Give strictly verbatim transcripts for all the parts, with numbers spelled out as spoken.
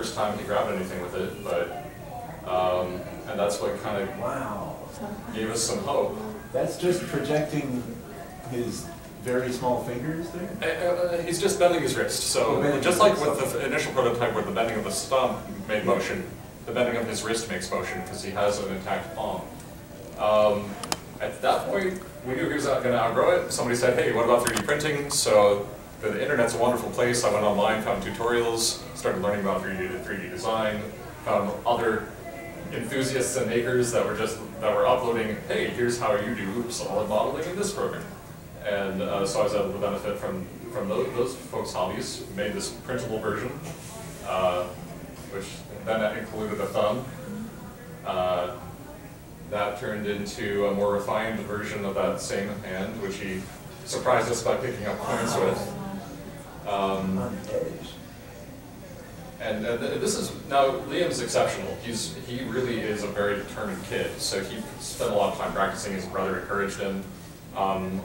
first time to grab anything with it, but um, and that's what kind of wow. gave us some hope. That's just projecting his very small fingers there? Uh, uh, he's just bending his wrist. So oh, just like with the initial prototype where the bending of the stump made motion, the bending of his wrist makes motion because he has an intact palm. Um, at that point, we knew he was not going to outgrow it. Somebody said, hey, what about three D printing? So the, the internet's a wonderful place. I went online, found tutorials, started learning about three D, three D design, found other enthusiasts and makers that were just that were uploading, hey, here's how you do solid modeling in this program. And uh, so I was able to benefit from, from those, those folks' hobbies, made this printable version, uh, which then included a thumb. Uh, that turned into a more refined version of that same hand, which he surprised us by picking up points with. Um, and, and this is, now Liam's exceptional. He's, he really is a very determined kid, so he spent a lot of time practicing. His brother encouraged him. Um,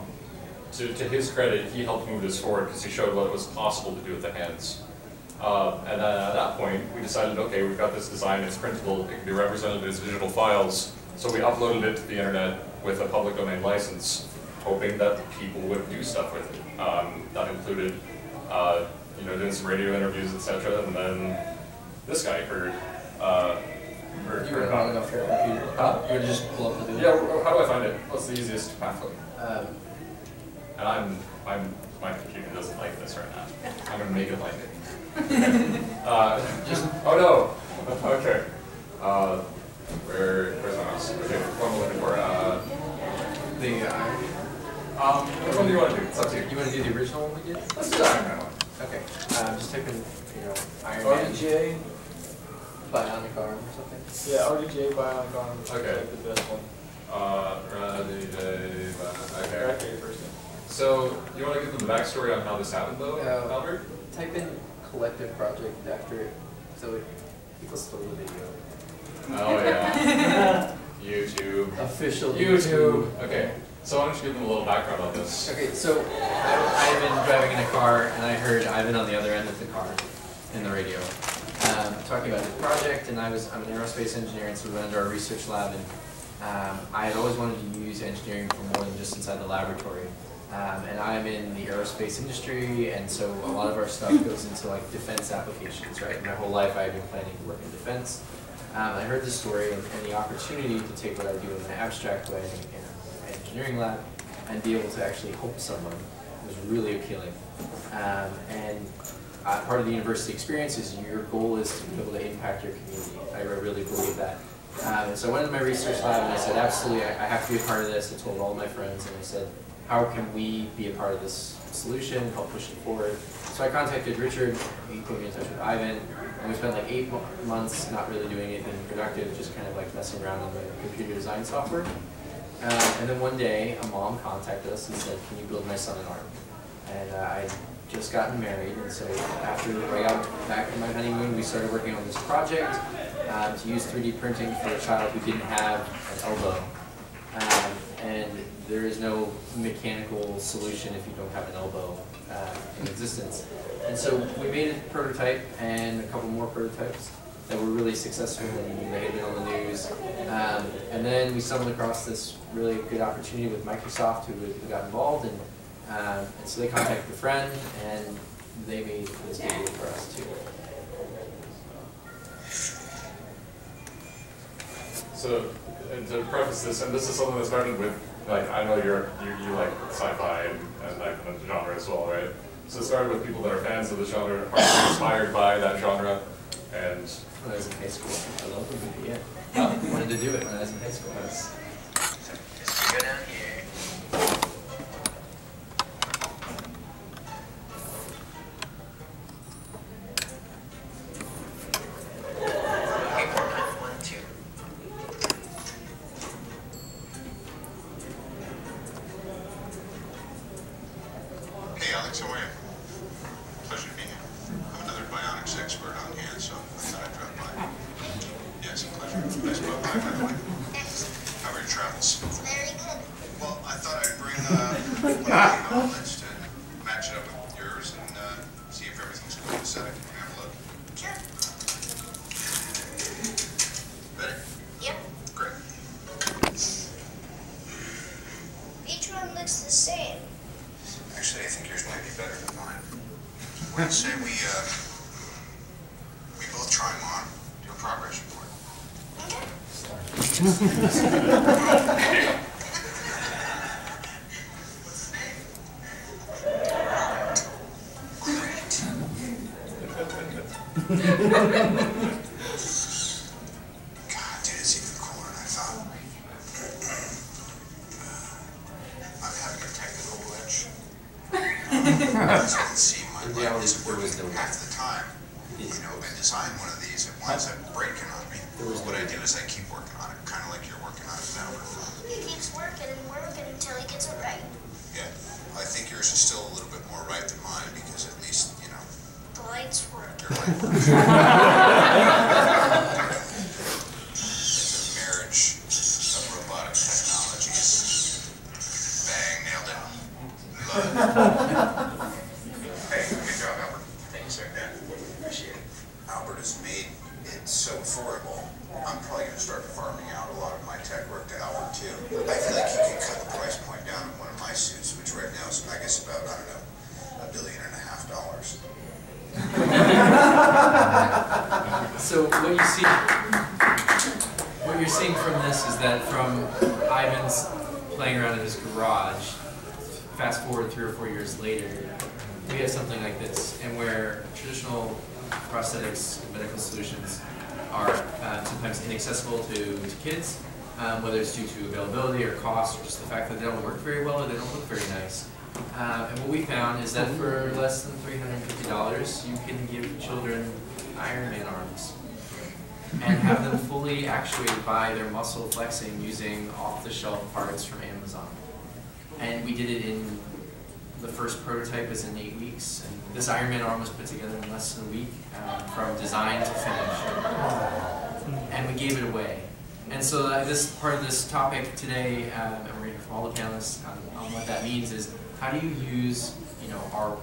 To, to his credit, he helped move this forward because he showed what it was possible to do with the hands. Uh, and then at that point, we decided, okay, we've got this design, it's printable, it can be represented as digital files. So we uploaded it to the internet with a public domain license, hoping that people would do stuff with it. Um, that included, uh, you know, doing some radio interviews, et cetera. And then this guy heard. Uh, or, you were calling off your computer. Huh? You would just pull up the. Yeah. How do I find it? What's the easiest pathway? Um, And I'm, I'm, my computer doesn't like this right now. I'm gonna make it like it. uh, just, oh no, okay. Uh, where, where's my mouse? Okay, what am I looking for? Uh, the, uh, um, which one do you want to do? It's up to you. You want to do the original one we did? Let's do the Iron Man one. Okay, I'm uh, just typing, you know, Iron Man. R D J, bionic arm or something? Yeah, R D J, bionic arm. Okay. Like the best one. Uh, R D J, bionic arm. Okay, first. So, you want to give them the backstory on how this happened, though, uh, Albert? Type in collective project after it, so it people stole the video. Oh, yeah. YouTube. Official YouTube. YouTube. Okay, so why don't you give them a little background on this? Okay, so I've been driving in a car, and I heard Ivan on the other end of the car in the radio um, talking about his project, and I was, I'm an aerospace engineer, and so we went into our research lab, and um, I had always wanted to use engineering for more than just inside the laboratory. Um, and I'm in the aerospace industry, and so a lot of our stuff goes into like defense applications, right? My whole life I've been planning to work in defense. Um, I heard the story and, and the opportunity to take what I do in an abstract way in an engineering lab and be able to actually help someone was really appealing. Um, and uh, part of the university experience is your goal is to be able to impact your community. I really believe that. Um, and so I went into my research lab and I said, absolutely, I, I have to be a part of this. I told all my friends and I said, how can we be a part of this solution, help push it forward? So I contacted Richard, he put me in touch with Ivan, and we spent like eight mo months not really doing anything productive, just kind of like messing around on the computer design software. Uh, and then one day, a mom contacted us and said, can you build my son an arm? And uh, I had just gotten married, and so after I got back from my honeymoon, we started working on this project uh, to use three D printing for a child who didn't have an elbow. Um, and there is no mechanical solution if you don't have an elbow uh, in existence. And so we made a prototype and a couple more prototypes that were really successful and they had been on the news. Um, and then we stumbled across this really good opportunity with Microsoft who, who got involved. And, um, and so they contacted a friend and they made this video for us too. So, and to preface this, and this is something that started with, like, I know you're, you, you like sci-fi and, and that kind of genre as well, right? So it started with people that are fans of the genre, are inspired by that genre, and... When I was in high school, I loved the movie, yeah. Oh, I wanted to do it when I was in high school. That's... Just go down here. How are your travels? It's very good. progress report. Sorry. God, dude, it's even cooler than I thought. I'm having a technical glitch. As you can see, my mind is working half the time. You know, I design one of these and one's breaking on me. What I do is I keep working on it, kind of like you're working on it now. He keeps working and working until he gets it right. Yeah, I think yours is still a little bit more right than mine because at least, you know, the lights were after It's a marriage of robotic technologies. Bang, nailed it. Love it. Hey, good job, Albert. Thank you, sir. Yeah, appreciate it. Albert has made it so affordable. I'm probably going to start farming out a lot of my tech work to Albert, too. I feel like he can cut the price point down on one of my suits, which right now is, I guess, about, I don't know, a billion and a half dollars. So what you see, what you're seeing from this is that from Ivan's playing around in his garage, fast forward three or four years later, we have something like this, and where traditional prosthetics and medical solutions are uh, sometimes inaccessible to, to kids, um, whether it's due to availability or cost, or just the fact that they don't work very well or they don't look very nice. Uh, and what we found is that for less than three hundred fifty dollars, you can give children Iron Man arms and have them fully actuated by their muscle flexing using off-the-shelf parts from Amazon. And we did it in, the first prototype is in eight weeks, and this Iron Man arm was put together in less than a week uh, from design to finish. And we gave it away. And so uh, this part of this topic today, um, and we're going to hear from all the panelists on, on what that means is, how do you use, you know, our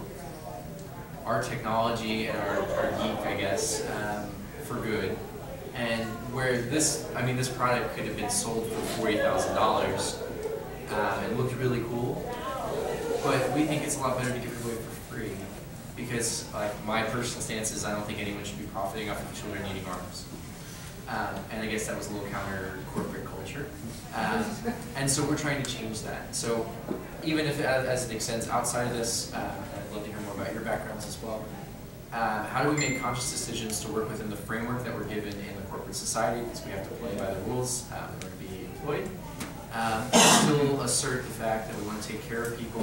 our technology and our, our geek, I guess, um, for good? And where this, I mean, this product could have been sold for forty thousand dollars um, and looked really cool, but we think it's a lot better to give it away for free because, like, my personal stance is I don't think anyone should be profiting off of children eating arms. Um, and I guess that was a little counter corporate culture. Um, and so we're trying to change that. So even if, as it extends outside of this, uh, I'd love to hear more about your backgrounds as well. Uh, how do we make conscious decisions to work within the framework that we're given in the corporate society, because we have to play by the rules um, in order to be employed, um, and still assert the fact that we want to take care of people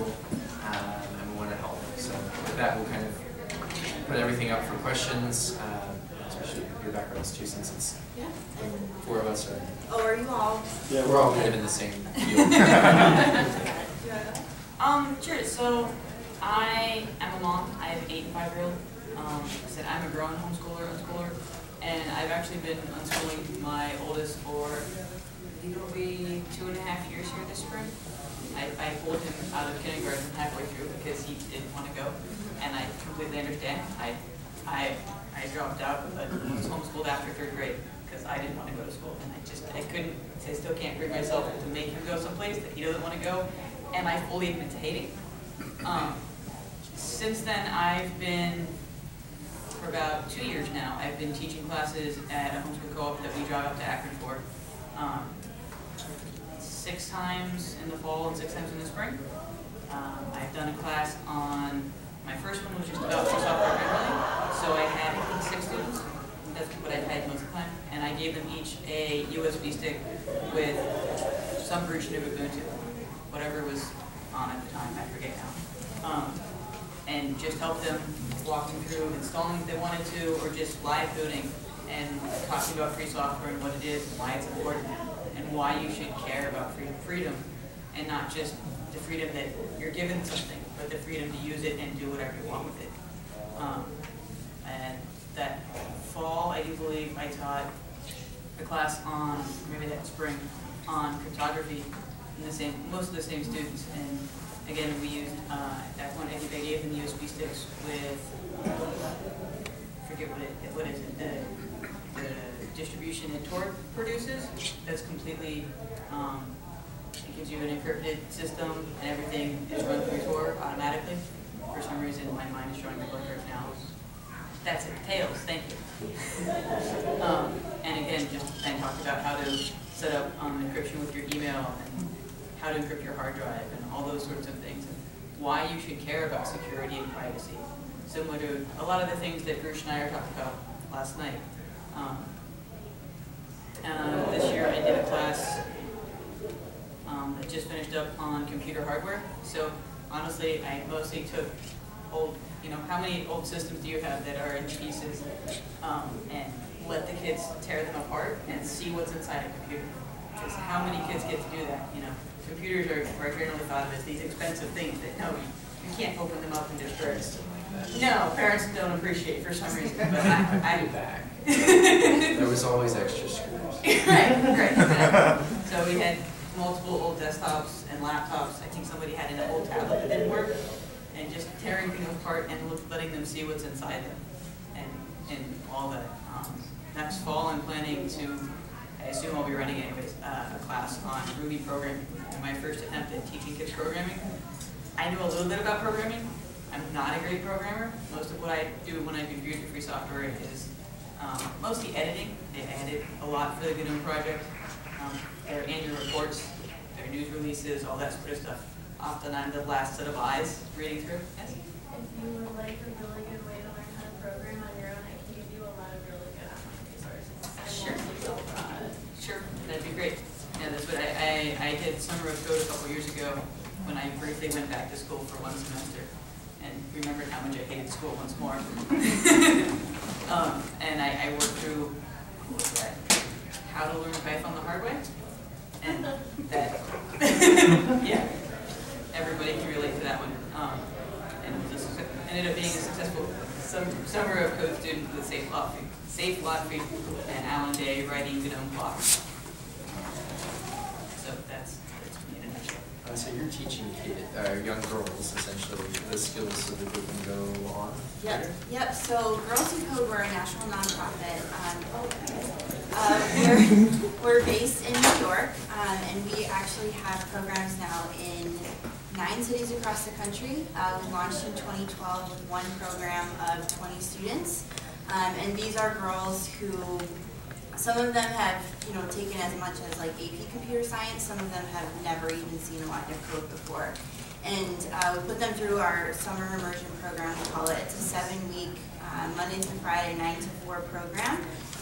um, and we want to help. So with that, we'll kind of put everything up for questions. Um, your backgrounds too, since it's yeah. four of us are. Oh, are you all? Yeah, we're all kind of in the same field. um, sure. So I am a mom. I have an eight and five year old. Um, like I said, I'm a grown homeschooler, unschooler, and I've actually been unschooling my oldest for it'll be two and a half years here this spring. I, I pulled him out of kindergarten halfway through because he didn't want to go, and I completely understand. I, I. I dropped out, but was homeschooled after third grade because I didn't want to go to school, and I just I couldn't. I still can't bring myself to make him go someplace that he doesn't want to go, and I fully admit to hating. Um, since then, I've been for about two years now. I've been teaching classes at a homeschool co-op that we drive up to Akron for, um, six times in the fall and six times in the spring. Um, I've done a class on. My first one was just about software generally, so I had I think six students. That's what I had most of the time, and I gave them each a U S B stick with some version of Ubuntu, whatever was on at the time. I forget now, um, and just helped them walk them through installing if they wanted to, or just live booting and talking about free software and what it is, and why it's important, and why you should care about freedom, and not just the freedom that you're given something. But the freedom to use it and do whatever you want with it. Um, and that fall, I do believe I taught a class on, maybe that spring, on cryptography, and the same, most of the same students. And again, we used, uh, at that point, I think I gave them the U S B sticks with, I forget what it, what is it, the, the distribution that Tor produces, that's completely, um, it gives you an encrypted system, and everything is run through Tor automatically. For some reason, my mind is showing the book right now. That's it. Tails, thank you. um, encryption with your email and how to encrypt your hard drive and all those sorts of things, and why you should care about security and privacy, similar to a lot of the things that Bruce Schneier talked about last night. Um, uh, this year I did a class um, that just finished up on computer hardware. So honestly, I mostly took old, you know, how many old systems do you have that are in pieces, um, and let the kids tear them apart and see what's inside a computer. Because how many kids get to do that, you know? Computers are, are generally thought of as these expensive things that, no, you, you can't open them up and disperse. No, parents don't appreciate for some reason, but I, I do back. There was always extra screws. Right, right, exactly. So we had multiple old desktops and laptops. I think somebody had an old tablet that didn't work, and just tearing things apart and look, letting them see what's inside them, and, and all that. Um, next fall, I'm planning to, I assume I'll be running anyways, uh, a class on Ruby programming, my first attempt at teaching kids programming. I know a little bit about programming. I'm not a great programmer. Most of what I do when I do user-free software is um, mostly editing. I edit a lot for the GNOME project. Um, their annual reports, their news releases, all that sort of stuff. Often I'm the last set of eyes reading through. Yes? If you would like a really good way to learn how to program on your own, I can give you a lot of really good online resources. Sure. Sure, that'd be great. Yeah, that's what I, I, I did Summer of Code a couple years ago when I briefly went back to school for one semester. And remembered how much I hated school once more. um, and I, I worked through what was that? How to learn Python the hard way. And that, yeah, everybody can relate to that one. Um, and just ended up being a successful Summer of Code student for the Safe Lot Feed and Alan Day writing GNOME blocks. So that's. Uh, so you're teaching kid, uh, young girls essentially the skills so that they can go on? Yep. Later? Yep. So Girls Who Code, we're a national nonprofit. Um, oh, uh, we're, we're based in New York, um, and we actually have programs now in nine cities across the country. Uh, we launched in twenty twelve with one program of twenty students, um, and these are girls who. Some of them have, you know, taken as much as like A P computer science. Some of them have never even seen a line of code before. And uh, we put them through our summer immersion program, we call it. It's a seven-week, uh, Monday through Friday, nine to four program.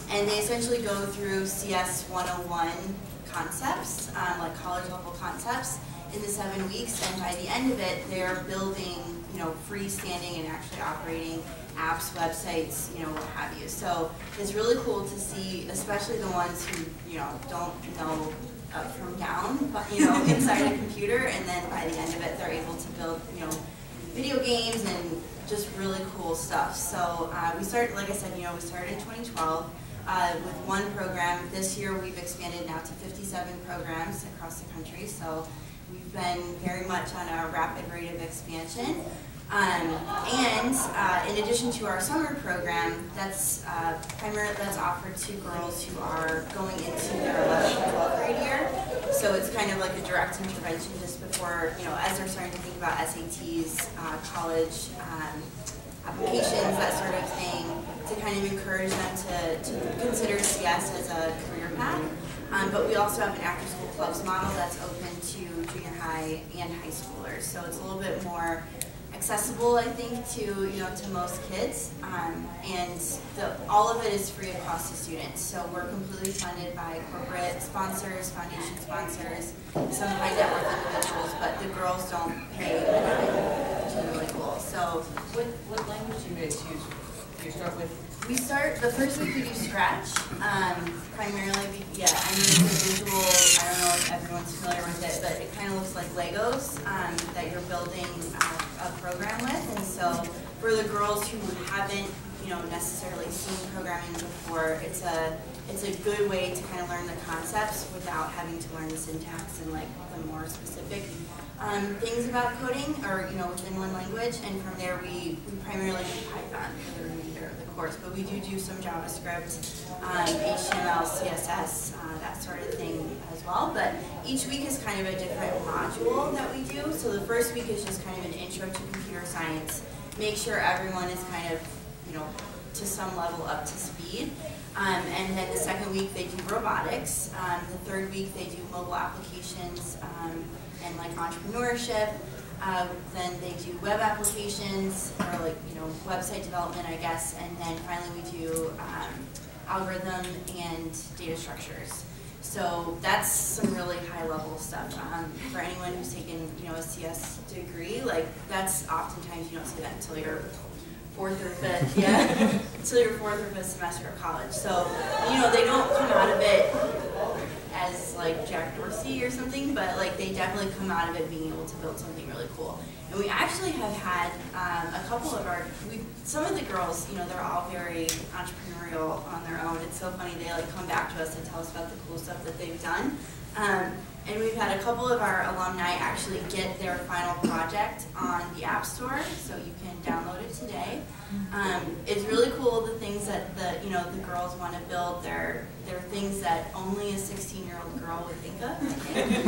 And they essentially go through C S one oh one concepts, um, like college-level concepts, in the seven weeks. And by the end of it, they're building, you know, freestanding and actually operating apps, websites, you know, what have you. So it's really cool to see, especially the ones who, you know, don't know up from down, but, you know, inside a computer, and then by the end of it, they're able to build, you know, video games and just really cool stuff. So uh, we started, like I said, you know, we started in twenty twelve uh, with one program. This year, we've expanded now to fifty-seven programs across the country. So we've been very much on a rapid rate of expansion. Um, and uh, in addition to our summer program, that's uh, primarily that's offered to girls who are going into their eleventh and twelfth grade year. So it's kind of like a direct intervention just before, you know, as they're starting to think about S A Ts, uh, college um, applications, that sort of thing, to kind of encourage them to, to consider C S as a career path. Um, but we also have an after-school clubs model that's open to junior high and high schoolers. So it's a little bit more accessible, I think, to you know to most kids, um, and the, all of it is free of cost to students. So we're completely funded by corporate sponsors, foundation sponsors, some high net worth individuals, but the girls don't pay, which is really cool. So, what what language do you guys use? Do you start with? We start the first week we do Scratch, um, primarily. We, yeah, I mean the visual. I don't know if everyone's familiar with it, but it kind of looks like Legos um, that you're building. Uh, a program with, and so for the girls who haven't, you know, necessarily seen programming before, it's a it's a good way to kind of learn the concepts without having to learn the syntax and like the more specific um, things about coding, or you know, within one language. And from there, we, we primarily do Python for the remainder of the course, but we do do some JavaScript, um, H T M L, C S S, uh, that sort of thing as well. But each week is kind of a different module that we do. So the first week is just kind of an intro to computer science. Make sure everyone is kind of, you know, to some level up to speed. Um, and then the second week they do robotics. Um, the third week they do mobile applications um, and like entrepreneurship. Uh, then they do web applications or like you know website development, I guess. And then finally we do um, algorithm and data structures. So that's some really high level stuff. Um, for anyone who's taken you know a C S degree, like that's oftentimes you don't see that until you're fourth or fifth, yeah, until your fourth or fifth semester of college. So, you know, they don't come out of it as like Jack Dorsey or something, but like they definitely come out of it being able to build something really cool. And we actually have had um, a couple of our, we, some of the girls, you know, they're all very entrepreneurial on their own. It's so funny, they like come back to us and tell us about the cool stuff that they've done. Um, and we've had a couple of our alumni actually get their final project on the App Store, so you can download it today. Um, it's really cool, the things that the you know the girls want to build. They're, they're things that only a sixteen-year-old girl would think of, I think.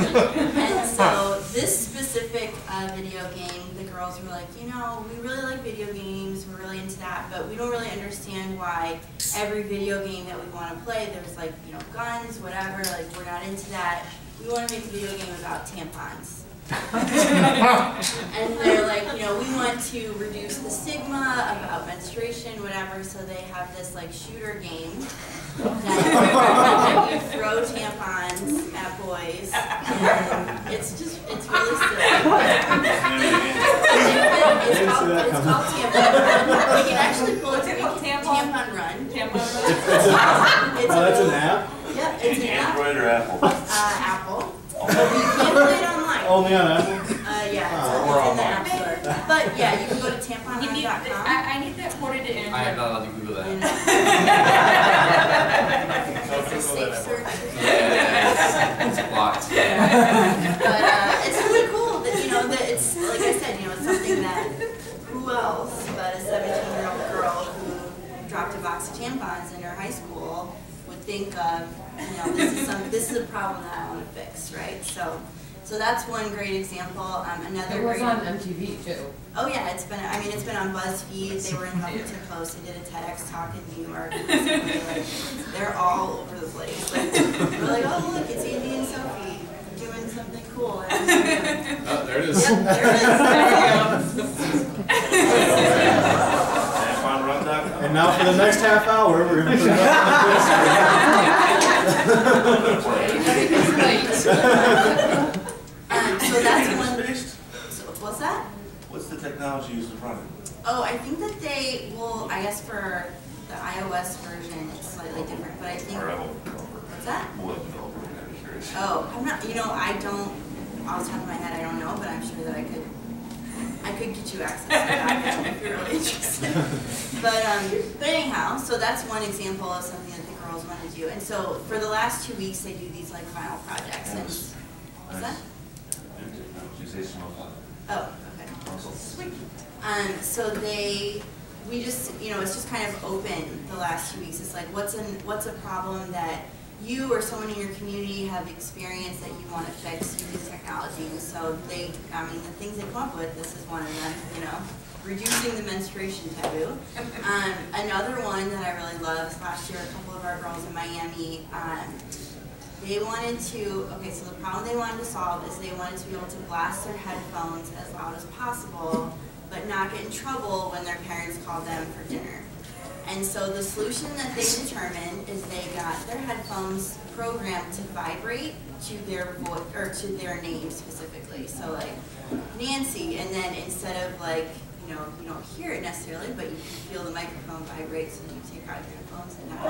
And so this specific uh, video game, the girls were like, you know, we really like video games, we're really into that, but we don't really understand why every video game that we want to play, there's like, you know, guns, whatever, like we're not into that. We want to make a video game about tampons. And they're like, you know, we want to reduce the stigma about menstruation, whatever, so they have this like shooter game that you throw tampons at boys. And it's just, it's really silly. it's, called, it's called Tampon Run. You can actually pull it to Tampon Run. Tampon Run. Oh, that's an app? Yep, it's an app. Android or Apple? Uh, Apple. But you can't play it online. Only on Apple? Uh, yeah, oh, so it's in the App Store. But yeah, you can go to tampon run dot com. I, I need that ported to Android. I am not allowed to Google that. It's a safe search. Yeah, it's blocked. Yeah. But uh, it's really cool that, you know, that it's, like I said, you know, it's something that who else but a seventeen-year-old girl who dropped a box of tampons in her high school would think of. You know, this is, some, this is a problem that I want to fix, right? So, so that's one great example. Um, another. It was on M T V too. Oh yeah, it's been. I mean, it's been on BuzzFeed. They were in Huffington Post. They did a TEDx talk in New York. Like, they're all over the place. Like, we're like, oh look, it's Andy and Sophie doing something cool. And, you know, oh, there it is. Yep, there it is. And now for the next half hour, we're going to put it up on the um, so that's one. So what's that? What's the technology used to run it? Oh, I think that they will. I guess for the iOS version, it's slightly different. But I think. Or I will developer. What's that? We'll developer. I'm curious. Oh, I'm not. You know, I don't. Off the top of my head, I don't know, but I'm sure that I could. I could get you access to that if you're really interested. But, um, but anyhow, so that's one example of something that the girls want to do. And so for the last two weeks, they do these like final projects. And what's that? Oh, okay. Sweet. Um, so they, we just, you know, it's just kind of open the last two weeks. It's like, what's an, what's a problem that you or someone in your community have experience that you want to fix using technology? And so they, I mean, the things they come up with, this is one of them, you know, reducing the menstruation taboo. Um, another one that I really loved last year, a couple of our girls in Miami, um, they wanted to, okay, so the problem they wanted to solve is they wanted to be able to blast their headphones as loud as possible, but not get in trouble when their parents called them for dinner. And so the solution that they determined is they got their headphones programmed to vibrate to their voice or to their name specifically. So like Nancy, and then instead of like, you know, you don't hear it necessarily, but you can feel the microphone vibrate, so you take out your headphones and not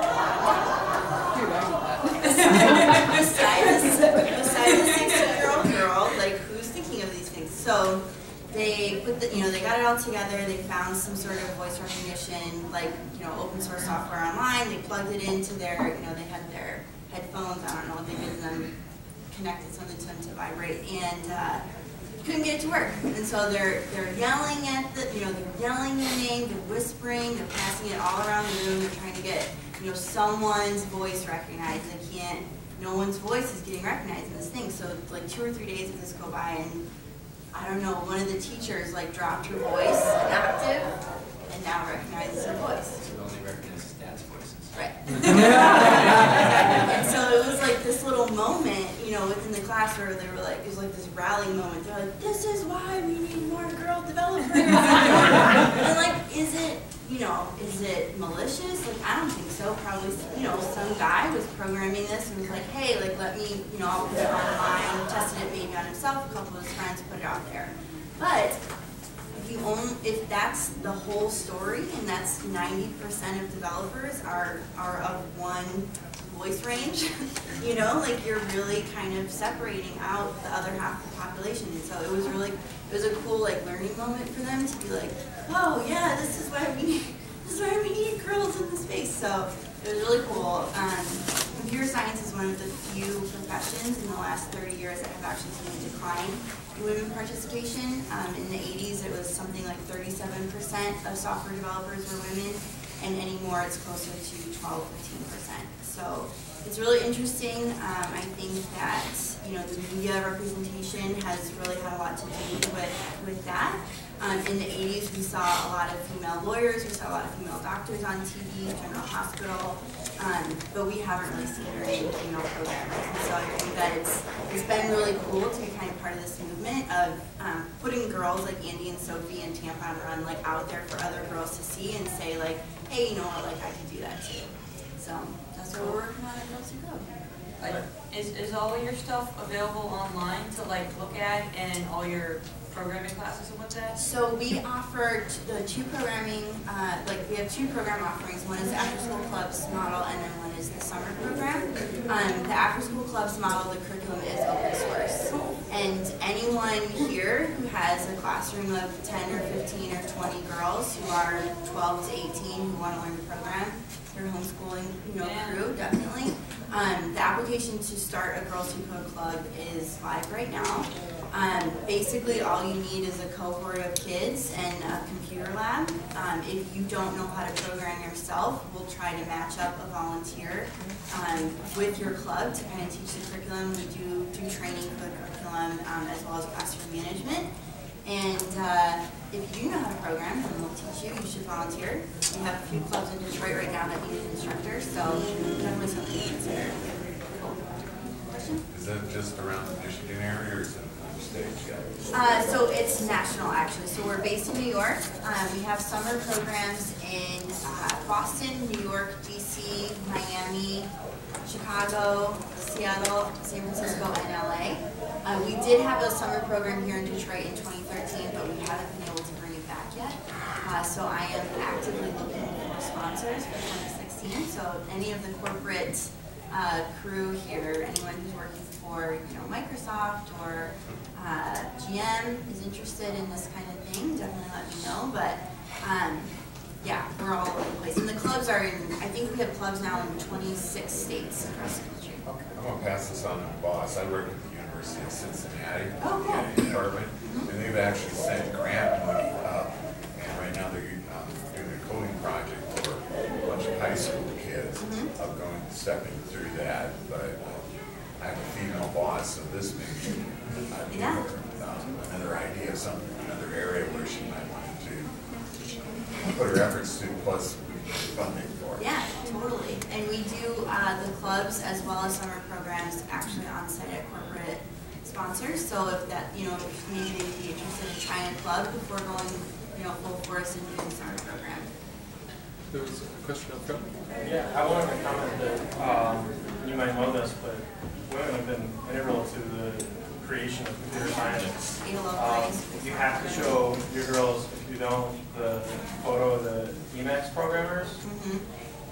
have besides, besides the sixteen-year-old girl, like who's thinking of these things? So they put the, you know, they got it all together, they found some sort of voice recognition, like, you know, open source software online, they plugged it into their, you know, they had their headphones, I don't know what they did to them, connected something to them to vibrate, and uh, couldn't get it to work. And so they're, they're yelling at the, you know, they're yelling the name, they're whispering, they're passing it all around the room, they're trying to get, you know, someone's voice recognized. They can't, no one's voice is getting recognized in this thing. So like two or three days of this go by, and I don't know, one of the teachers like dropped her voice, active, and now recognizes her voice. And so it was like this little moment, you know, within the class where they were like, it was like this rally moment. They're like, this is why we need more girl developers. And like, is it, you know, is it malicious? Like, I don't think so. Probably, you know, some guy was programming this and was like, hey, like, let me, you know, I'll put it online, tested it maybe on himself, a couple of his friends put it out there. But if you only, if that's the whole story and that's ninety percent of developers are, are of one voice range, you know, like you're really kind of separating out the other half of the population. And so it was really, it was a cool like learning moment for them to be like, oh yeah, this is why we need, this is why we need girls in the space. So it was really cool. Um, computer science is one of the few professions in the last thirty years that have actually seen a decline in women participation. Um, in the eighties, it was something like thirty-seven percent of software developers were women, and anymore it's closer to twelve, fifteen percent. So it's really interesting. Um, I think that, you know, the media representation has really had a lot to do with, with that. Um, in the eighties, we saw a lot of female lawyers, we saw a lot of female doctors on T V, General Hospital, um, but we haven't really seen very many female programmers. And so I think that it's, it's been really cool to be kind of part of this movement of um, putting girls like Andy and Sophie and Tampon Run like out there for other girls to see and say like, hey, you know what, like I can do that too. So that's what we're working on at Girls Who Code. Like, is, is all of your stuff available online to like look at, and all your programming classes and what's that? So we offer the two programming, uh, like we have two program offerings. One is the After School Clubs model, and then one is the summer program. Um, the After School Clubs model, the curriculum is open source. And anyone here who has a classroom of ten or fifteen or twenty girls who are twelve to eighteen who want to learn to program, their homeschooling, you know, crew, definitely. Um, the application to start a Girls Who Code club is live right now. Um, basically, all you need is a cohort of kids and a computer lab. Um, if you don't know how to program yourself, we'll try to match up a volunteer um, with your club to kind of teach the curriculum. We do do training for the curriculum um, as well as classroom management. And uh, if you know how to program, then we'll teach you. You should volunteer. We have a few clubs in Detroit right now that need an instructor, so definitely something to consider. Cool. Question? Is that just around the Michigan area, or is that another state? Uh, so it's national, actually. So we're based in New York. Um, we have summer programs in uh, Boston, New York, D C, Miami, Chicago, Seattle, San Francisco, and L A. Uh, we did have a summer program here in Detroit in twenty thirteen, but we haven't been able to bring it back yet. Uh, so I am actively looking for sponsors for twenty sixteen. So any of the corporate uh, crew here, anyone who's working for, you know, Microsoft or uh, G M is interested in this kind of thing, definitely let me know. But um, yeah, we're all over the place. And the clubs are in, I think we have clubs now in twenty-six states across the country. Okay. I'm going to pass this on to my boss. I work at the University of Cincinnati, oh, cool. in the department, and they've actually sent grant money up, and right now they're um, doing a coding project for a bunch of high school kids. Mm-hmm. I'm going stepping through that, but um, I have a female boss, so this may be uh, yeah. um, another idea, something, another area where she might want to put her efforts to, plus funding for it. Yeah, totally. And we do uh, the clubs as well as summer programs actually on site at corporate sponsors. So if that, you know, maybe they'd be interested in trying a club before going, you know, full force and doing summer program. There was a question up front. Yeah, I wanted to comment that um, you might know this, but women have been integral to the creation of computer science. Um, you have to show your girls, if you don't, the photo of the Emacs programmers. Mm-hmm.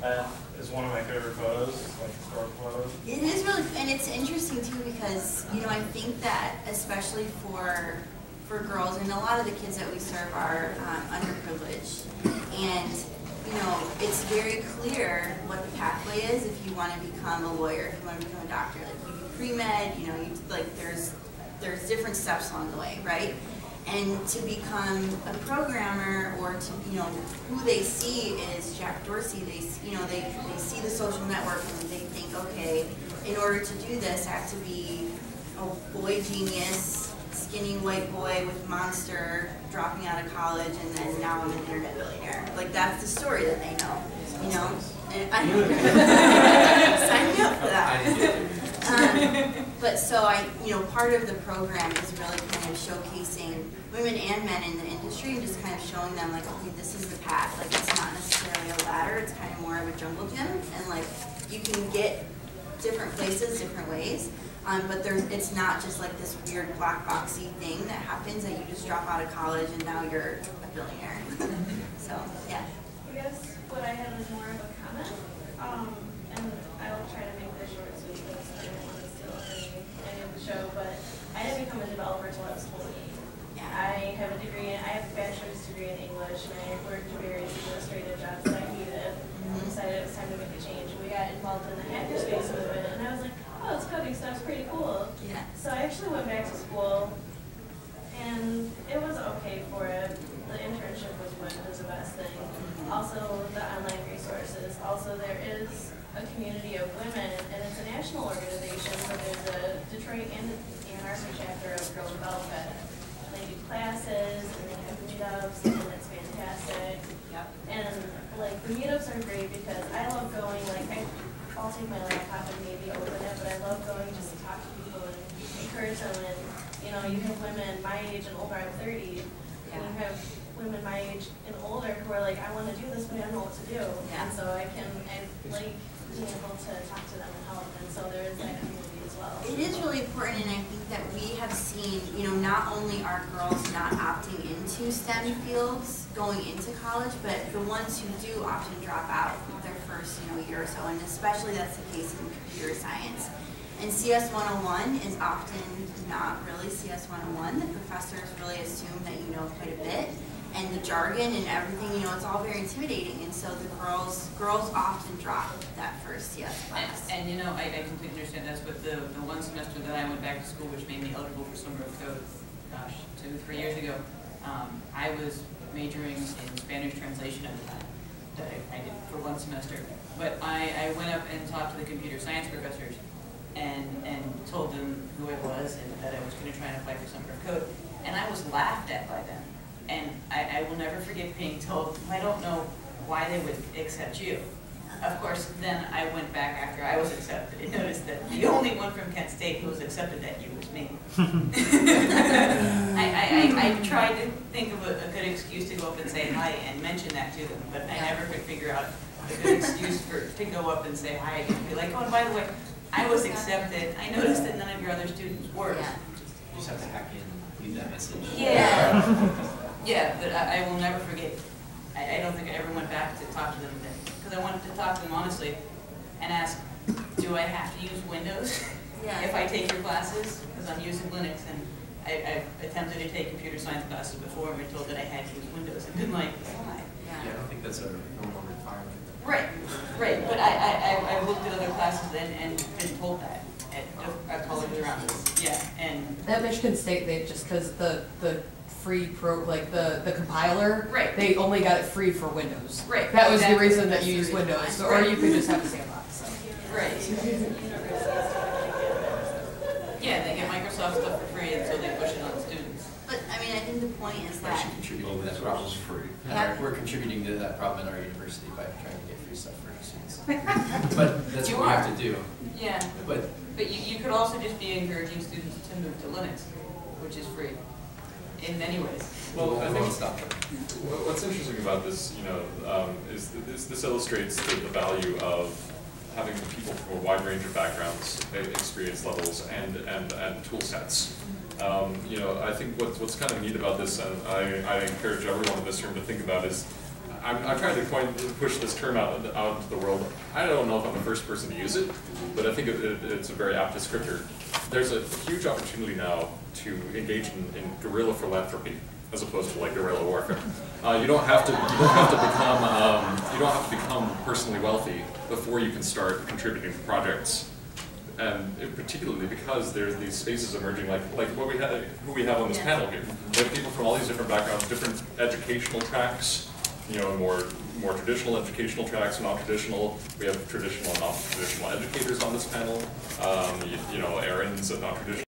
That is one of my favorite photos, like historical photos. It is really, and it's interesting too, because, you know, I think that especially for for girls, and a lot of the kids that we serve are um, underprivileged, and you know, it's very clear what the pathway is if you want to become a lawyer, if you want to become a doctor, like you do pre-med, you know, you like there's. There's different steps along the way, right? And to become a programmer, or to, you know, who they see is Jack Dorsey. They, you know, they, they see The Social Network and they think, okay, in order to do this, I have to be a boy genius, skinny white boy with monster, dropping out of college, and then now I'm an internet billionaire. Like that's the story that they know, you know. And I Um, but so I, you know, part of the program is really kind of showcasing women and men in the industry and just kind of showing them like, okay, this is the path. Like, it's not necessarily a ladder. It's kind of more of a jungle gym, and like you can get different places, different ways. Um, but there's, it's not just like this weird black boxy thing that happens that you just drop out of college and now you're a billionaire. So yeah. I guess what I had was more of a comment, um, and I will try to make this short so you guys don't want to steal any, any of the show. But I didn't become a developer until I was twenty. Yeah. I have a degree, in, I have a bachelor's degree in English, and I worked various administrative jobs that I needed. Mm-hmm. I decided it was time to make a change. We got involved in the hackerspace movement, and I was like, oh, it's coding, so it's pretty cool. Yeah. So I actually went back to school, and it was okay for it. The internship was one was the best thing. Also, the online resources. Also, there is a community of women, and it's a national organization. So there's a Detroit and Ann Arbor chapter of Girl Develop It. They do classes, and they have meetups, and it's fantastic. Yep. And like the meetups are great because I love going. Like I, I'll take my laptop and maybe open it, but I love going just to talk to people and encourage them. And you know, you have women my age and older. I'm thirty. Yeah. And you have women my age and older who are like, I want to do this, but I don't know what to do. Yeah. And so I can, I like being able to talk to them and help. And so there is that community as well. It is really important, and I think that we have seen, you know, not only are girls not opting into STEM fields going into college, but the ones who do often drop out their first, you know, year or so, and especially that's the case in computer science. And C S one oh one is often not really C S one oh one. The professors really assume that you know quite a bit. And the jargon and everything, you know, it's all very intimidating. And so the girls girls often drop that first C S class. And, and you know, I, I completely understand that, but the, the one semester that I went back to school, which made me eligible for Summer of Code, gosh, two, three years ago, um, I was majoring in Spanish translation at the time that I, I did for one semester. But I, I went up and talked to the computer science professors, And, and told them who I was and that I was going to try and apply for Summer of Code. And I was laughed at by them. And I, I will never forget being told, I don't know why they would accept you. Of course, then I went back after I was accepted and noticed that the only one from Kent State who was accepted that year was me. I, I, I, I tried to think of a, a good excuse to go up and say hi and mention that to them, but I never could figure out a good excuse for to go up and say hi and be like, oh, and by the way, I was accepted. I noticed that none of your other students were. Yeah. You just have to hack in and leave that message. Yeah. Yeah, but I, I will never forget. I, I don't think I ever went back to talk to them then. Because I wanted to talk to them honestly and ask, do I have to use Windows yeah. if I take your classes? Because I'm using Linux, and I, I've attempted to take computer science classes before and been told that I had to use Windows. And been like, why? Yeah. yeah, I think that's a normal requirement. Right, right, but I, I, I've looked at other classes and, and been told that at, at college around this. Yeah, and that Michigan State, they just because the the free pro like the the compiler, right? They only got it free for Windows. Right. That was that, the reason that you use Windows, or you could just have the sandbox. So. Right. Yeah, they get Microsoft stuff for free, and so they push it on students. But I mean, I think the point is that actually contributing well, to that problem is free. Yeah. We're contributing to that problem in our university by trying to get free stuff for our students. But that's you what we have to do. Yeah. But but you, you could also just be encouraging students to move to Linux, which is free in many ways. Well, I think stop. What's interesting about this, you know, um, is this, this illustrates the, the value of having people from a wide range of backgrounds, experience levels, and and and tool sets. Um, you know, I think what's, what's kind of neat about this, and I, I encourage everyone in this room to think about, is I'm, I'm trying to coin, push this term out, out into the world. I don't know if I'm the first person to use it, but I think it, it, it's a very apt descriptor. There's a huge opportunity now to engage in, in guerrilla philanthropy, as opposed to like guerrilla warfare. Uh, you don't have to, you don't have to become, um, you don't have to become personally wealthy before you can start contributing to projects. And particularly because there's these spaces emerging, like like what we had, who we have on this yeah. panel here. We have people from all these different backgrounds, different educational tracks, you know, more more traditional educational tracks, non-traditional. We have traditional and non-traditional educators on this panel. Um, you, you know, errands and non-traditional.